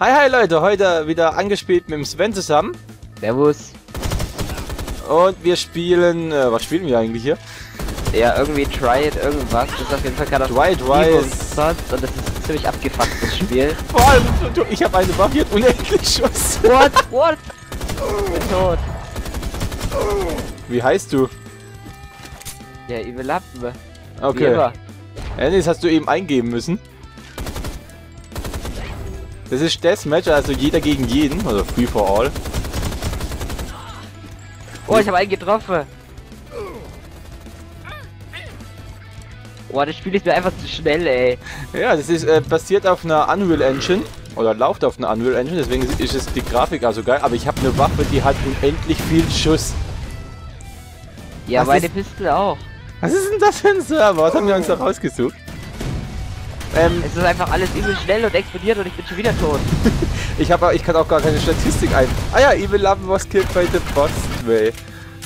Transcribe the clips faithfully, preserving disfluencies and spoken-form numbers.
Hi, hi Leute, heute wieder angespielt mit dem Sven zusammen. Servus. Und wir spielen, äh, was spielen wir eigentlich hier? Ja, irgendwie Triad irgendwas, das ist auf jeden Fall gerade auf Triad Rise und das ist ziemlich abgefuckt, das Spiel. Vor allem, du, ich habe eine Waffe und unendlich Schuss. What? What? Ich bin tot. Wie heißt du? Ja, Evil Lappen. Okay. Ennis, hast du eben eingeben müssen. Das ist Deathmatch, also jeder gegen jeden, also free for all. Oh, ich habe einen getroffen. Oh, das Spiel ist mir einfach zu schnell, ey. Ja, das ist äh, basiert auf einer Unreal Engine. Oder läuft auf einer Unreal Engine, deswegen ist es die Grafik also geil. Aber ich habe eine Waffe, die hat unendlich viel Schuss. Ja, was meine ist, Pistole auch. Was ist denn das für ein Server? Was haben wir uns da rausgesucht? Ähm, es ist einfach alles übel schnell und explodiert und ich bin schon wieder tot. ich habe, ich kann auch gar keine Statistik ein. Ah ja, Evil Lappen was killed by the boss, way.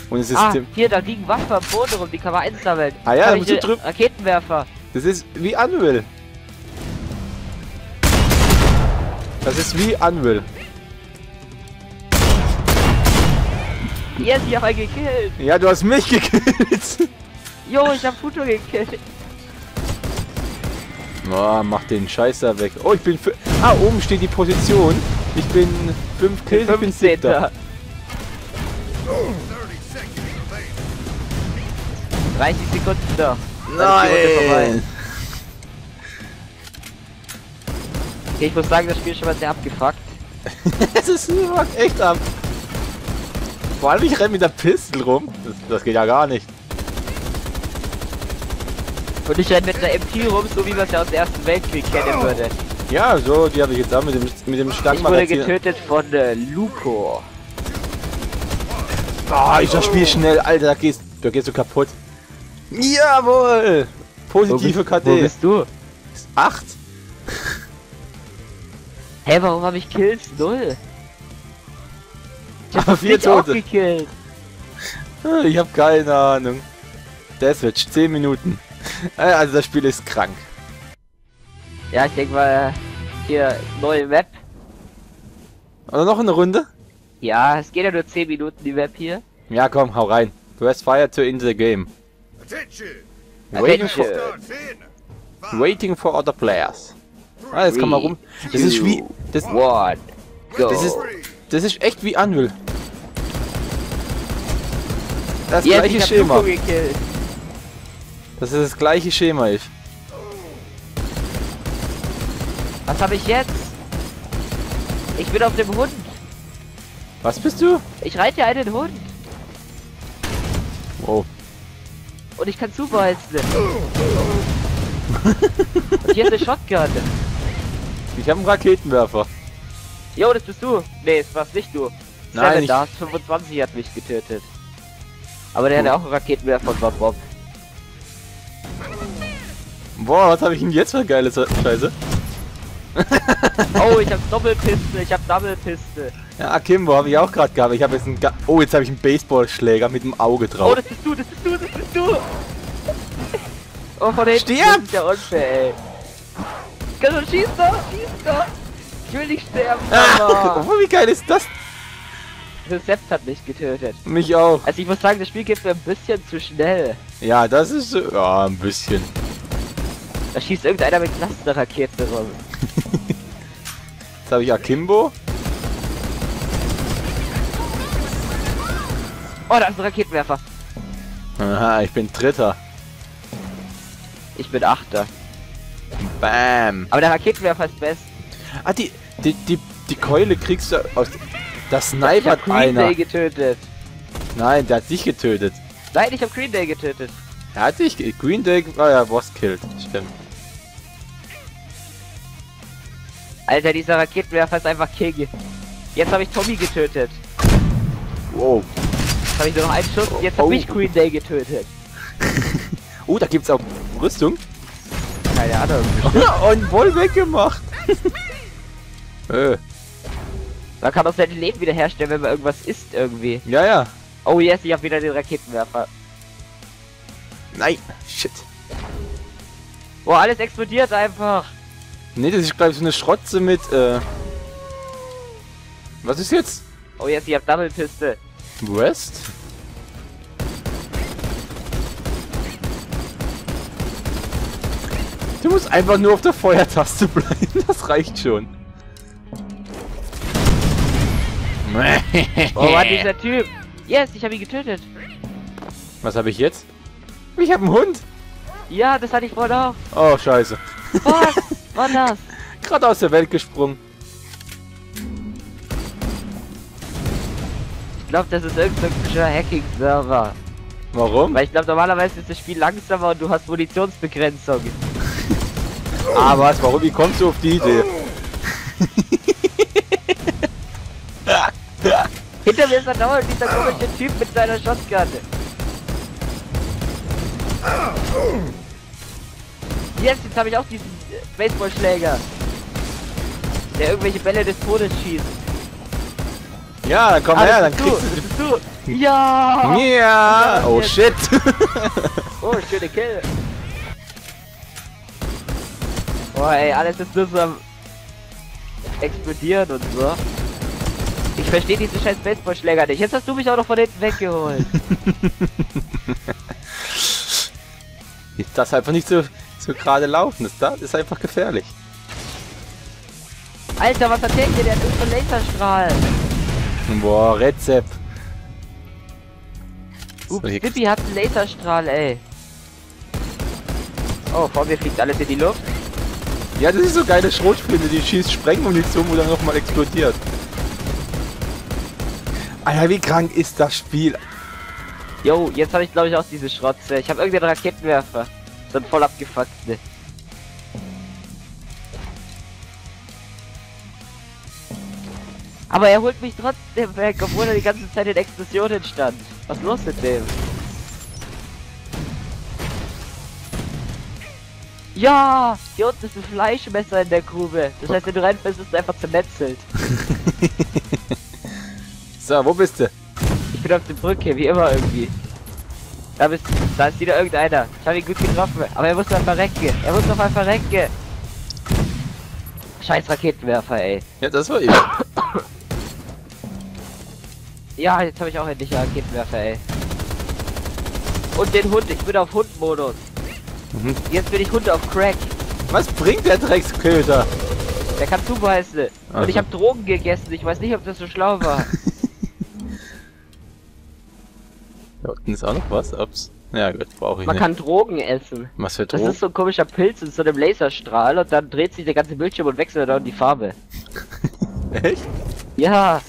Und es ist ah, hier, da liegen Waffen am Boden rum, die kann man einsammeln. Ah ja, da musst du drüben. Raketenwerfer. Das ist wie Unreal. Das ist wie Unreal. Yes, ich hab einen gekillt. Ja, du hast mich gekillt. Jo, ich hab Futo gekillt. Oh, mach den Scheiß da weg. Oh, ich bin für. Ah, oben steht die Position. Ich bin fünf Kills, ich bin siebter. dreißig Sekunden da. Nein! Okay, ich muss sagen, das Spiel ist schon mal sehr abgefuckt. Es ist echt ab. Vor allem, ich renne mit der Pistole rum. Das, das geht ja gar nicht. Und ich renne mit einer M P rum, so wie man es ja aus dem Ersten Weltkrieg kennen würde. Ja, so, die habe ich jetzt auch mit dem, mit dem Stangenmagazin. Ich wurde getötet von äh, Luko. Ah, oh, ich das Spiel schnell, Alter, da gehst, da gehst du kaputt. Jawohl! Positive K D. Wo bist du? Ist acht? Hä, hey, warum habe ich Kills? Null. Ich hab vier Tote. Gekillt. Ich hab keine Ahnung. Das wird zehn Minuten. Also das Spiel ist krank. Ja, ich denke mal, hier, neue Map. Oder noch eine Runde? Ja, es geht ja nur zehn Minuten, die Map hier. Ja, komm, hau rein. Du hast fire to end the game. Waiting for, waiting for other players. Ah, jetzt kann man rum. Das ist wie... Das, das, ist, das ist echt wie Unreal. Das yes, gleiche Schema. Das ist das gleiche Schema, ich. Was habe ich jetzt? Ich bin auf dem Hund. Was bist du? Ich reite einen Hund. Wow. Und ich kann zubehalten. Und hier ist eine Shotgun. Ich habe einen Raketenwerfer. Jo, das bist du. Nee, das war's nicht du. Nein, das fünfundzwanzig hat mich getötet. Aber der oh. hat auch einen Raketenwerfer von Bob. Boah, was habe ich denn jetzt für geile Scheiße? Oh, ich habe Doppelpistole, ich habe Doppelpistole. Ja, Kimbo habe ich auch gerade gehabt. Ich habe jetzt einen Ga Oh, jetzt habe ich einen Baseballschläger mit dem Auge drauf. Oh, das bist du, das bist du, das bist du. Oh, von hinten. Stirb! Der unfair, ey. Kann schon schießen, schieß doch. Ich will nicht sterben, Mama. Oh, wie geil ist das? Das Sept hat mich getötet. Mich auch. Also ich muss sagen, das Spiel geht mir ein bisschen zu schnell. Ja, das ist ja ein bisschen. Da schießt irgendeiner mit Clusterraketen rum. Jetzt habe ich Akimbo. Oh, da ist ein Raketenwerfer. Aha, ich bin Dritter. Ich bin Achter. Bam. Aber der Raketenwerfer ist best. Ah, die, die, die, die Keule kriegst du aus... Das Sniper hat einer. Ich hab Green Day getötet. Nein, der hat dich getötet. Nein, ich hab Green Day getötet. Er hat dich... Green Day... Oh ja, was killed. Stimmt. Alter, dieser Raketenwerfer ist einfach Kegel. Jetzt habe ich Tommy getötet. Wow. Habe ich nur noch einen Schuss, jetzt habe oh. ich Green Day getötet. Oh, da gibt's auch Rüstung. Keine Ahnung. Und voll weggemacht. äh. Da kann man sein Leben wiederherstellen, wenn man irgendwas isst irgendwie. Ja, ja. Oh yes, ich habe wieder den Raketenwerfer. Nein, shit. Boah, alles explodiert einfach. Ne, das ist glaube ich so eine Schrotze mit äh, Was ist jetzt? Oh, jetzt ich hab Double-Piste. West? Du musst einfach nur auf der Feuertaste bleiben, das reicht schon. Oh, was ist der Typ? Yes, ich habe ihn getötet. Was habe ich jetzt? Ich habe einen Hund. Ja, das hatte ich vorhin auch. Oh, scheiße. Was? War das? Gerade aus der Welt gesprungen. Ich glaube, das ist irgendein Hacking-Server. Warum? Weil ich glaube, normalerweise ist das Spiel langsamer und du hast Munitionsbegrenzung. Ah, was? Warum? Wie kommst du auf die Idee? Hinter mir ist er dauernd dieser komische Typ mit seiner Shotgun. Yes, jetzt habe ich auch diesen Baseballschläger, der irgendwelche Bälle des Todes schießt. Ja, komm ah, her, dann du, kriegst du... Das du. Ja! Ja! Oh, shit! Oh, schöne Kill! Oh, ey, alles ist nur so am explodieren und so. Ich verstehe diesen scheiß Baseballschläger nicht. Jetzt hast du mich auch noch von hinten weggeholt. Das einfach nicht so, so gerade laufen. Das ist einfach gefährlich. Alter, was erzählt ihr? Der hat irgendeinen Laserstrahl. Boah, Rezept. Ups, Pippi hat einen Laserstrahl, ey. Oh, vor mir fliegt alles in die Luft. Ja, das ist so geile Schrotflinte, die schießt Sprengmunition, wo dann nochmal explodiert. Alter, wie krank ist das Spiel? Jo, jetzt habe ich glaube ich auch diese Schrotze. Ich habe irgendeinen Raketenwerfer. So ein voll abgefuckt, ne? Aber er holt mich trotzdem weg, obwohl er die ganze Zeit in Explosionen stand. Was ist los mit dem? Ja! Hier unten ist ein Fleischmesser in der Grube. Das heißt, wenn du reinfällst, ist es einfach zermetzelt. So, wo bist du? Ich bin auf der Brücke, wie immer irgendwie. Da bist du, da ist wieder irgendeiner. Ich habe ihn gut getroffen, aber er muss noch mal verrecken. Er muss noch mal verrecken. Scheiß Raketenwerfer, ey. Ja, das war ich. Ja, jetzt habe ich auch endlich einen Raketenwerfer, ey. Und den Hund, ich bin auf Hund-Modus. Mhm. Jetzt bin ich Hund auf Crack. Was bringt der Drecksköter? Der kann zubeißen. Also. Und ich habe Drogen gegessen. Ich weiß nicht, ob das so schlau war. Da unten ist auch noch was. Ups. Ja gut, brauche ich Man nicht. Man kann Drogen essen. Was für Drogen? Das ist so ein komischer Pilz in so einem Laserstrahl und dann dreht sich der ganze Bildschirm und wechselt dann die Farbe. Echt? Ja.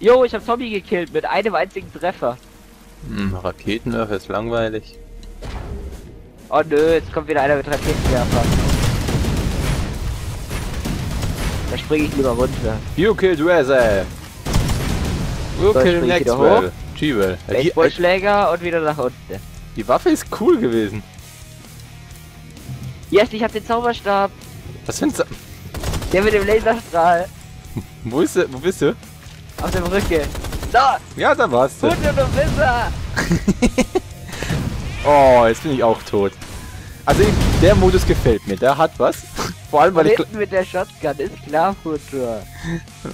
Jo, ich habe Zombie gekillt mit einem einzigen Treffer. Hm, Raketenwerfer ist langweilig. Oh nö, jetzt kommt wieder einer mit Raketenwerfer. Da springe ich lieber runter. You killed Razor. You so, killed next well. G-Well. Baseballschläger und wieder nach unten. Die Waffe ist cool gewesen. Yes, ich hab den Zauberstab. Was findest du? Der mit dem Laserstrahl. Wo ist du? Wo bist du? Auf der Brücke. Da! Ja, da warst du. Gut, du Wisser! Oh, jetzt bin ich auch tot. Also ich, der Modus gefällt mir, der hat was. Vor allem weil ich mit der Shotgun ist klar Futur.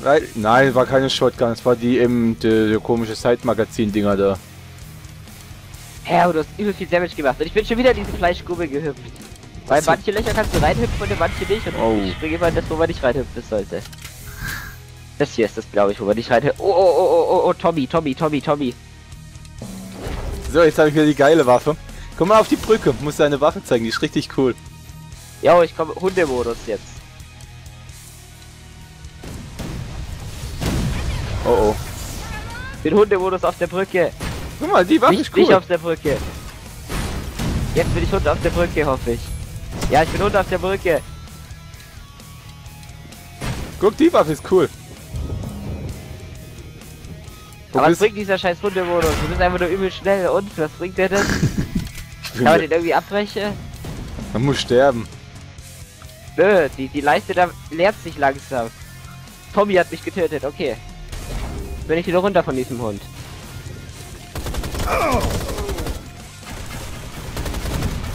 Nein, nein, war keine Shotgun, es war die eben die, die komische Side-Magazin-Dinger da. Hä, du hast übel viel Damage gemacht und ich bin schon wieder in diese Fleischgrube gehüpft. Weil was manche Löcher kannst du reinhüpfen und in manche nicht und oh. Ich springe immer in das, wo man nicht reinhüpfen sollte. Das hier ist das, glaube ich, wo man nicht reinhüpfen. Oh, oh, oh, oh, oh, Tommy, Tommy, Tommy, Tommy. So, jetzt habe ich wieder die geile Waffe. Komm mal auf die Brücke, muss deine Waffe zeigen, die ist richtig cool. Ja, ich komme Hundemodus jetzt. Oh oh. Den Hundemodus auf der Brücke. Guck mal, die Waffe nicht, ist cool. Ich auf der Brücke. Jetzt bin ich Hund auf der Brücke, hoffe ich. Ja, ich bin Hund auf der Brücke. Guck, die Waffe ist cool. Aber was bringt dieser scheiß Hundemodus? Du bist einfach nur übel schnell und was bringt der denn? Kann man den irgendwie abbrechen? Man muss sterben. Nö, die, die Leiste da leert sich langsam. Tommy hat mich getötet, okay. Bin ich wieder runter von diesem Hund.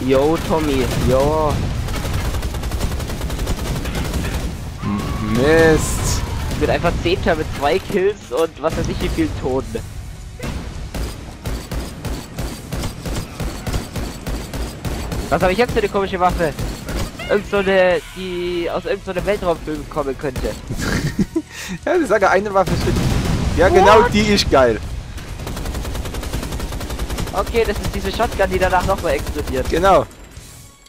Yo, Tommy, yo. Mist. Ich bin einfach Zehnter mit zwei Kills und was weiß ich wie vielen Toten. Was habe ich jetzt für eine komische Waffe? Irgend so eine, die aus irgendeinem so Weltraumfilm kommen könnte. Ja, ich sage eine Waffe ist für... Ja, What? Genau die ist geil. Okay, das ist diese Shotgun, die danach nochmal explodiert. Genau.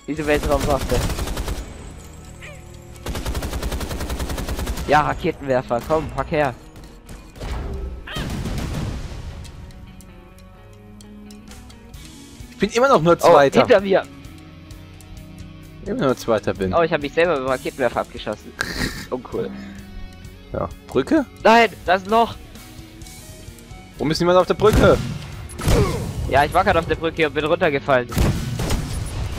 Diese Weltraumwaffe. Ja, Raketenwerfer, komm, pack her. Ich bin immer noch nur Zweiter. Oh, hinter mir. Immer nur Zweiter bin. Oh, ich habe mich selber mit Raketenwerfer abgeschossen. Uncool. Ja, Brücke? Nein, das ist noch. Warum ist niemand auf der Brücke? Ja, ich war gerade auf der Brücke und bin runtergefallen.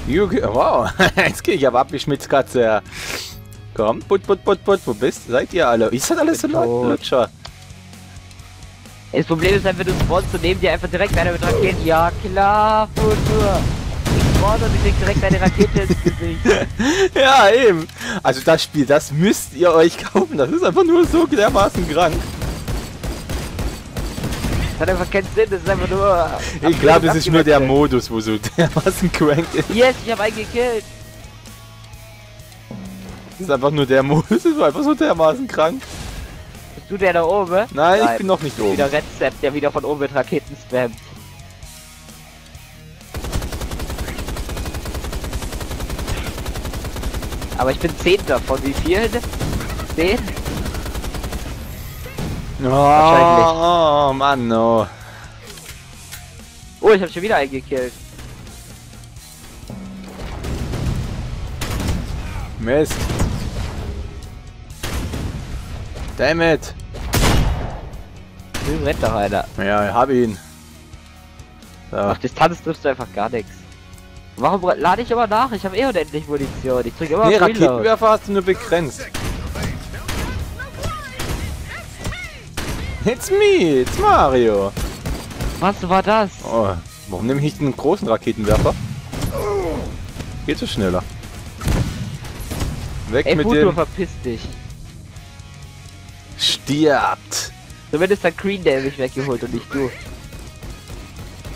Okay. Wow, jetzt gehe ich aber ab wie Schmitzkatze. Komm, put, put, put, put, wo bist? Seid ihr alle? Ist das alles so Lutscher? Das Problem ist einfach, du spawnst und neben dir einfach direkt einer mit Raketen. Ja, klar, Futur. Ich spawn und ich krieg direkt eine Rakete ins Gesicht. Ja, eben. Also das Spiel, das müsst ihr euch kaufen. Das ist einfach nur so dermaßen krank. Das hat einfach keinen Sinn, das ist einfach nur... Ich glaube, das ist nur der Modus, wo so dermaßen crankt ist. Yes, ich habe einen gekillt. Das ist einfach nur der Modus, das war einfach so dermaßen krank. Bist du der da oben? Nein, Nein. ich bin noch nicht oben. Wieder Redstep, der wieder von oben mit Raketen spammt. Aber ich bin Zehnter von wie vielen? Zehn? Oh, wahrscheinlich. Oh, Mann, no. Oh, ich habe schon wieder einen gekillt. Mist. Damn it! Du rett doch einer. Ja, ich hab ihn. So. Auf Distanz triffst du einfach gar nichts. Warum lade ich immer nach? Ich habe eh unendlich Munition. Ich krieg immer nee, Raketenwerfer hast du nur begrenzt. It's me, it's Mario. Was war das? Oh, warum nehme ich einen großen Raketenwerfer? Geht so schneller. Weg Ey, mit Futur, dem... verpiss dich. Stirbt! Zumindest hat Green Day mich weggeholt und nicht du.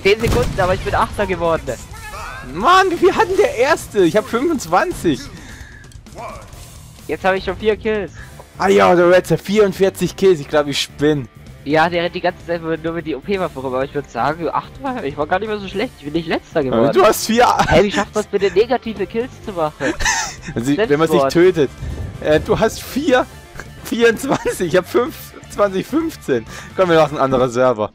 zehn Sekunden, aber ich bin Achter geworden. Mann, wie viel hatten der Erste? Ich habe fünfundzwanzig. Jetzt habe ich schon vier Kills. Ah ja, der Redster, vierundvierzig Kills, ich glaube ich spinne. Ja, der rennt die ganze Zeit nur mit die O P-Waffe rum, aber ich würde sagen, achtmal, ich war gar nicht mehr so schlecht, ich bin nicht Letzter geworden. Du hast vier... Hey, wie schafft man es bitte, negative Kills zu machen? Also, wenn man sich tötet. Äh, du hast vier... vierundzwanzig, ich hab fünf, zwanzig, fünfzehn. Kommen wir noch ein anderer Server.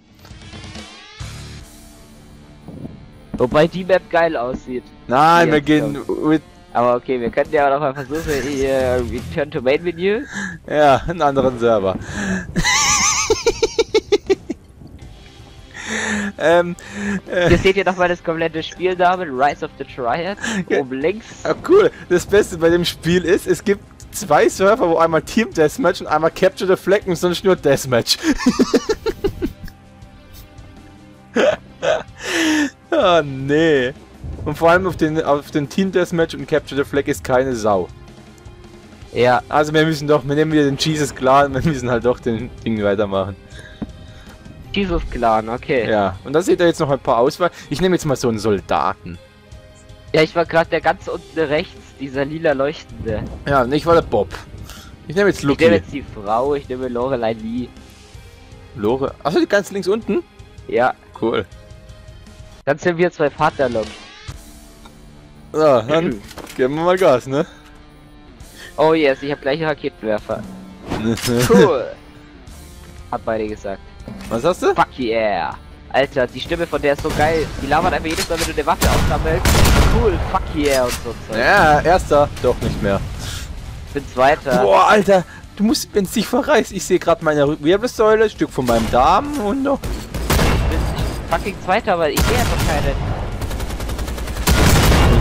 Wobei die Map geil aussieht. Nein, wir gehen mit... Aber okay, wir könnten ja auch noch mal versuchen, hier Return to Main Menü. Ja, einen anderen Server. Ähm, äh, hier seht ihr nochmal das komplette Spiel, David, Rise of the Triad, oben links. Ah, cool, das Beste bei dem Spiel ist, es gibt zwei Server, wo einmal Team Deathmatch und einmal Capture the Flag und sonst nur Deathmatch. Oh nee. Und vor allem auf den, auf den Team Deathmatch und Capture the Flag ist keine Sau. Ja. Also wir müssen doch, wir nehmen wieder den Jesus Clan und wir müssen halt doch den Ding weitermachen. Jesus Clan, okay. Ja, und da seht ihr jetzt noch ein paar Auswahl. Ich nehme jetzt mal so einen Soldaten. Ja, ich war gerade der ganz unten rechts, dieser lila leuchtende. Ja, und ich war der Bob. Ich nehme jetzt Lucky. Ich nehme jetzt die Frau, ich nehme Lorelei Lee. Lore? Achso, die ganz links unten? Ja. Cool. Dann sind wir zwei Vaterlok. So, dann mhm. geben wir mal Gas, ne? Oh yes, ich habe gleich einen Raketenwerfer. Cool. Hab beide gesagt. Was hast du? Fuck yeah! Alter, die Stimme von der ist so geil. Die labert einfach jedes Mal, wenn du eine Waffe aufsammelst. Cool, fuck yeah und so. Zeug. Ja, erster. Doch nicht mehr. Ich bin zweiter. Boah, Alter, du musst, wenn es dich verreißt. Ich sehe gerade meine Wirbelsäule, ein Stück von meinem Darm und noch. Ich bin fucking zweiter, aber ich sehe einfach keinen.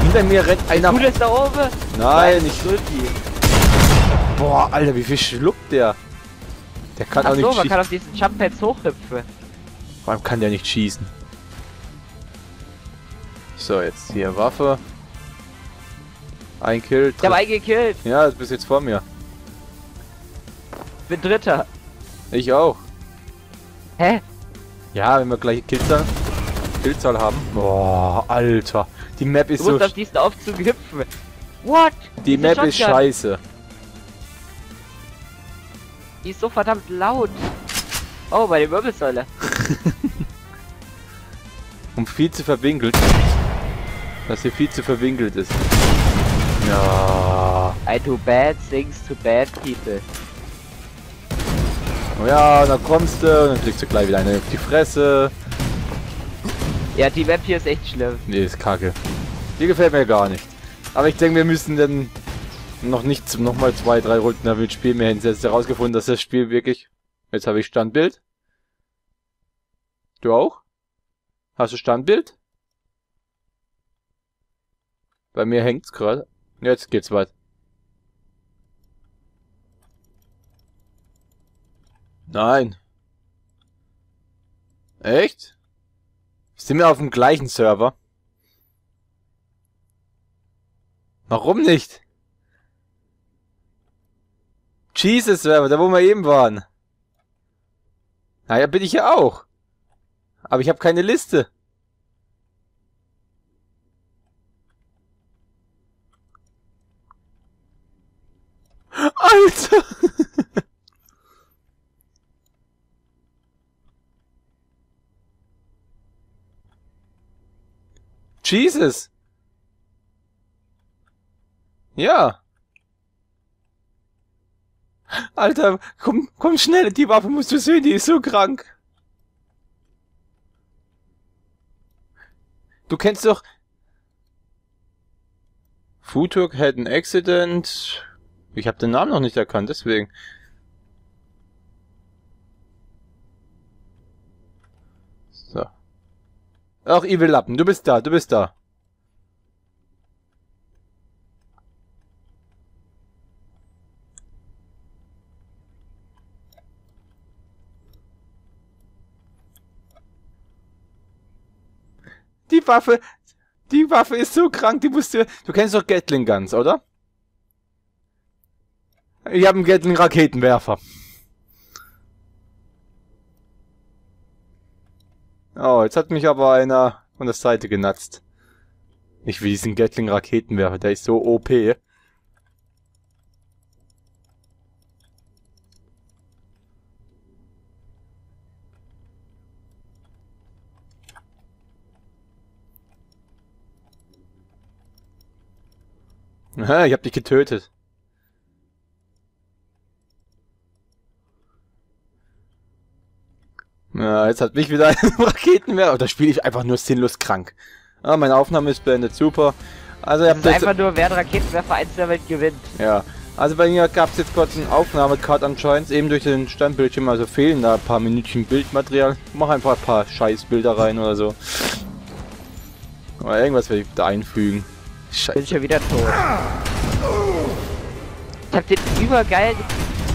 Hinter mir rennt einer. Du bist da oben? Nein, nicht so viel. Boah, Alter, wie viel schluckt der? Der kann Ach auch so, nicht man kann auf diesen Jump-Pads hochhüpfen. Vor allem kann der nicht schießen. So, jetzt hier Waffe. Ein Kill. Ich hab einen gekillt. Ja, du bist jetzt vor mir. bin Dritter. Ich auch. Hä? Ja, wenn wir gleich Killzahl, Killzahl haben. Boah, Alter. Die Map ist so... Du musst auf diesen Aufzug hüpfen. What? Die Map ist scheiße. Die ist so verdammt laut. Oh, bei der Wirbelsäule. Und viel zu verwinkelt. Dass sie viel zu verwinkelt ist. Ja. I do bad things to bad people. Oh ja, dann kommst du und dann kriegst du gleich wieder eine auf die Fresse. Ja, die Map hier ist echt schlimm. Nee, ist kacke. Die gefällt mir gar nicht. Aber ich denke, wir müssen dann noch nicht nochmal zwei, drei Runden damit spielen. Wir haben jetzt herausgefunden, dass das Spiel wirklich... Jetzt habe ich Standbild. Du auch? Hast du Standbild? Bei mir hängt's gerade. Jetzt geht's weit. Nein. Echt? Sind wir auf dem gleichen Server? Warum nicht? Jesus Server, da wo wir eben waren. Naja, bin ich ja auch. Aber ich habe keine Liste. Alter! Jesus! Ja! Alter, komm, komm schnell, die Waffe musst du sehen, die ist so krank! Du kennst doch... Futuk had an accident... Ich habe den Namen noch nicht erkannt, deswegen. So. Ach, Evil Lappen, du bist da, du bist da. Die Waffe, die Waffe ist so krank, die musst du... Du kennst doch Gatling Guns, oder? Ich habe einen gelben Raketenwerfer. Oh, jetzt hat mich aber einer von der Seite genatzt. Nicht wie diesen Gatling Raketenwerfer, der ist so O P. Aha, ich habe dich getötet. Ja, jetzt hat mich wieder ein Raketenwerfer. Oh, da spiele ich einfach nur sinnlos krank. Ah, meine Aufnahme ist beendet, super. Also, ihr habt das ist jetzt einfach nur, wer Raketenwerfer eins der Welt gewinnt. Ja, also bei mir gab es jetzt kurz einen Aufnahmecut anscheinend, eben durch den Standbildschirm, also fehlen da ein paar Minütchen Bildmaterial. Ich mach einfach ein paar Scheißbilder rein oder so. Oder irgendwas werde ich da einfügen. Scheiße. Bin schon wieder tot. Ich hab den übergeilen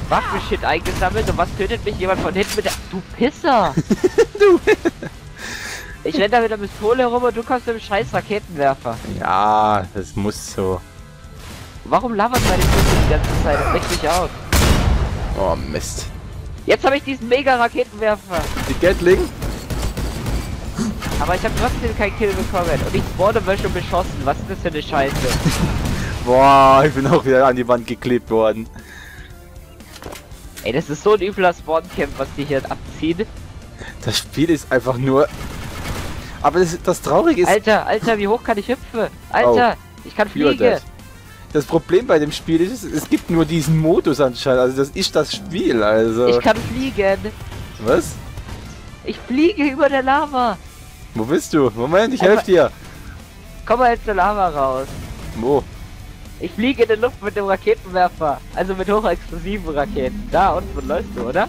Waffenshit eingesammelt und was tötet mich jemand von hinten mit der... Du Pisser! Du! Ich renne da mit der Pistole herum und du kommst mit dem scheiß Raketenwerfer. Ja, das muss so. Warum labert meine Pistole die ganze Zeit? Das regt mich auf. Oh Mist. Jetzt habe ich diesen Mega-Raketenwerfer. Die Gatling? Aber ich habe trotzdem keinen Kill bekommen und ich wurde wohl schon beschossen. Was ist das für eine Scheiße? Boah, ich bin auch wieder an die Wand geklebt worden. Ey, das ist so ein übler Spawncamp, was die hier abziehen. Das Spiel ist einfach nur... Aber das, das Traurige ist... Alter, Alter, wie hoch kann ich hüpfen? Alter, oh, ich kann fliegen. Das Problem bei dem Spiel ist, es gibt nur diesen Modus anscheinend. Also das ist das Spiel, also... Ich kann fliegen. Was? Ich fliege über der Lava. Wo bist du? Moment, ich helfe dir. Komm mal jetzt der Lava raus. Wo? Ich fliege in der Luft mit dem Raketenwerfer. Also mit hochexplosiven Raketen. Da unten läufst du, oder?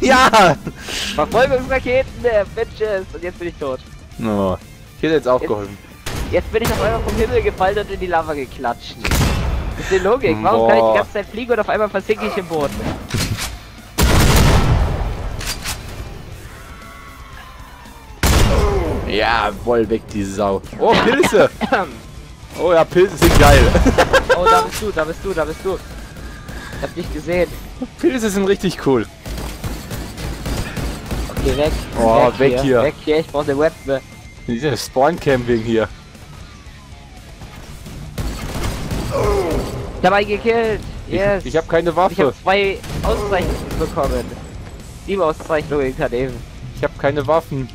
Ja! Verfolgungsraketen, äh, Bitches! Und jetzt bin ich tot. No. Ich hätte jetzt aufgeholfen. Jetzt, jetzt bin ich auf einmal vom Himmel gefallen und in die Lava geklatscht. Das ist die Logik. Warum Boah. kann ich die ganze Zeit fliegen und auf einmal versinke ich im Boden? Ja, voll weg die Sau. Oh, Pilze! Oh ja, Pilze sind geil. Oh, da bist du, da bist du, da bist du. Ich hab dich gesehen. Pilze sind richtig cool. Okay, weg. Oh, weg, weg hier. hier. Weg hier, ich brauche den Web. Diese Spawn-Camping hier. Ich hab einen gekillt. Yes. Ich, ich hab keine Waffe. Ich hab zwei Auszeichnungen bekommen. Sieben Auszeichnungen gerade eben. Ich hab keine Waffen.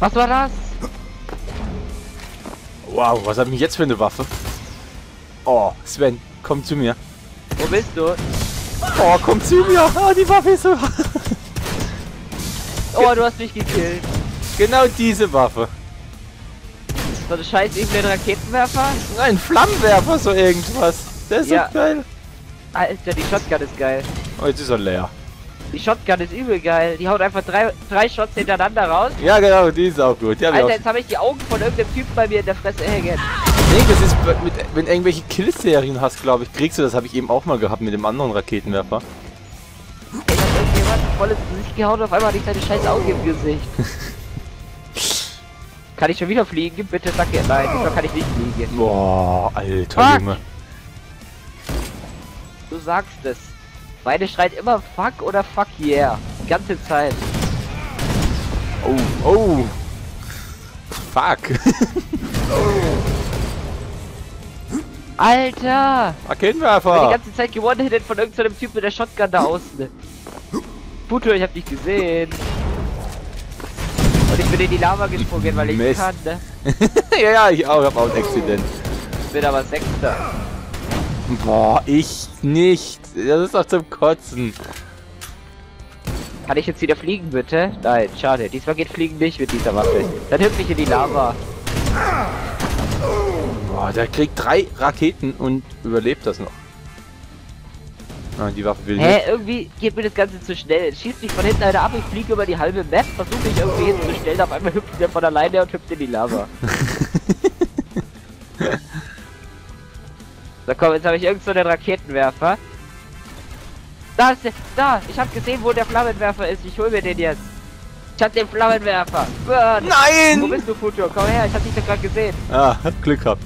Was war das? Wow, was hat mich jetzt für eine Waffe? Oh, Sven, komm zu mir. Wo bist du? Oh, komm zu mir. Oh, die Waffe ist so... oh, du hast mich gekillt. Genau diese Waffe. So eine scheiß irgendein Raketenwerfer? Nein, Flammenwerfer, so irgendwas. Der ist ja so geil. Alter, die Shotgun ist geil. Oh, jetzt ist er leer. Die Shotgun ist übel geil. Die haut einfach drei, drei Shots hintereinander raus. Ja, genau, die ist auch gut. Die Alter, auch... jetzt habe ich die Augen von irgendeinem Typ bei mir in der Fresse hängen. Nee, das ist, mit, wenn irgendwelche Killserien hast, glaube ich, kriegst du das. Habe ich eben auch mal gehabt mit dem anderen Raketenwerfer. Ey, da hat irgendjemand voll ins Gesicht gehauen und auf einmal hatte ich seine scheiß Augen im Gesicht. Kann ich schon wieder fliegen? Bitte sag dir nein, diesmal kann ich nicht fliegen. Boah, alter fuck. Junge. Du sagst es. Beide schreit immer fuck oder fuck yeah. Die ganze Zeit. Oh, oh. Fuck. oh. Alter. Raketenwerfer. Die ganze Zeit gewonnen von irgendeinem Typ mit der Shotgun da außen. Puto, ich hab dich gesehen. Und ich bin in die Lava gesprungen, weil ich Mist. kann, ne? ja, ja, ich auch, hab auch einen Accident. Ich bin aber Sechster. Boah, ich nicht. Das ist doch zum Kotzen. Kann ich jetzt wieder fliegen, bitte? Nein, schade. Diesmal geht Fliegen nicht mit dieser Waffe. Dann hüpfe ich in die Lava. Boah, der kriegt drei Raketen und überlebt das noch. Nein, die Waffe will Hä, nicht. Hä, irgendwie geht mir das Ganze zu schnell. Schießt mich von hinten einer ab, ich fliege über die halbe Map, versuche mich irgendwie hinzustellen, auf einmal hüpft der von alleine und hüpft in die Lava. So komm, jetzt habe ich irgend so einen Raketenwerfer. Da ist der, da! Ich habe gesehen, wo der Flammenwerfer ist. Ich hol mir den jetzt. Ich hab den Flammenwerfer. Burn. Nein! Wo bist du, Futur? Komm her, ich hab dich doch gerade gesehen. Ah, hab Glück gehabt.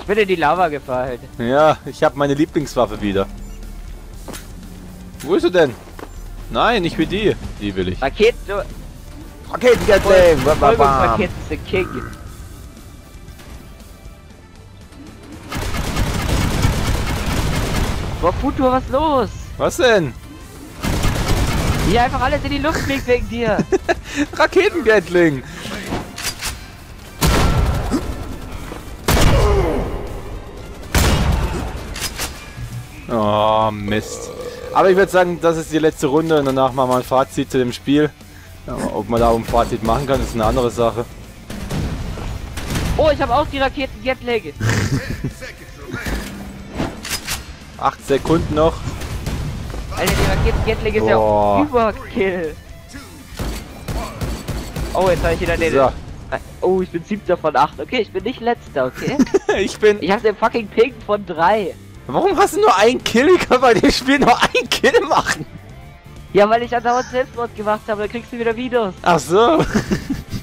Ich bin in die Lava gefallen. Ja, ich habe meine Lieblingswaffe wieder. Wo ist du denn? Nein, ich will die. Die will ich. Raketen... Raketen-Gatling! Raketen sind King. Boah, Futur, was los? Was denn? Hier einfach alles in die Luft fliegt wegen dir. Raketengatling. Oh, Mist. Aber ich würde sagen, das ist die letzte Runde und danach machen wir ein Fazit zu dem Spiel. Ja, ob man da ein Fazit machen kann, ist eine andere Sache. Oh, ich habe auch die Raketengatling. acht Sekunden noch. Alter, die Raketen-Gatling ist ja Überkill. Oh, jetzt habe ich wieder den... So. Oh, ich bin siebter von acht. Okay, ich bin nicht letzter, okay? ich bin... Ich habe den fucking Ping von drei. Warum hast du nur einen Kill? Ich kann bei dem Spiel nur einen Kill machen. Ja, weil ich andauernd Selbstmord gemacht habe. Dann kriegst du wieder Videos. Ach so.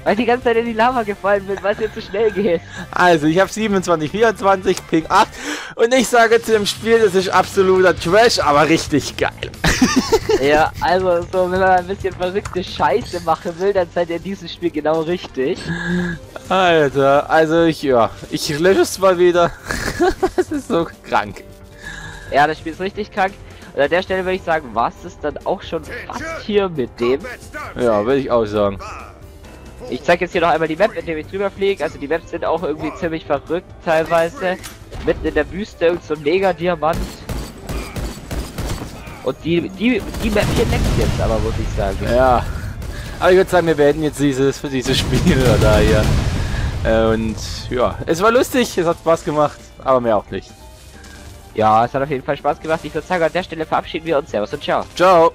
Weil ich die ganze Zeit in die Lava gefallen bin, weil es mir zu schnell geht. Also, ich habe siebenundzwanzig, vierundzwanzig, Ping acht. Und ich sage zu dem Spiel, das ist absoluter Trash, aber richtig geil. Ja, also, so, wenn man ein bisschen verrückte Scheiße machen will, dann seid ihr in diesem Spiel genau richtig. Alter, also ich, ja, ich lösche es mal wieder. Das ist so krank. Ja, das Spiel ist richtig krank. Und an der Stelle würde ich sagen, war es das dann auch schon fast hier mit dem? Ja, würde ich auch sagen. Ich zeige jetzt hier noch einmal die Map, indem ich drüber fliege. Also die Maps sind auch irgendwie ziemlich verrückt teilweise. Mitten in der Wüste und so ein Mega-Diamant. Und die, die, die Map hier next jetzt aber, muss ich sagen. Ja. Aber ich würde sagen, wir werden jetzt dieses für dieses Spiel da hier. Äh, und ja, es war lustig, es hat Spaß gemacht, aber mehr auch nicht. Ja, es hat auf jeden Fall Spaß gemacht. Ich würde sagen, an der Stelle verabschieden wir uns. Servus und ciao. Ciao.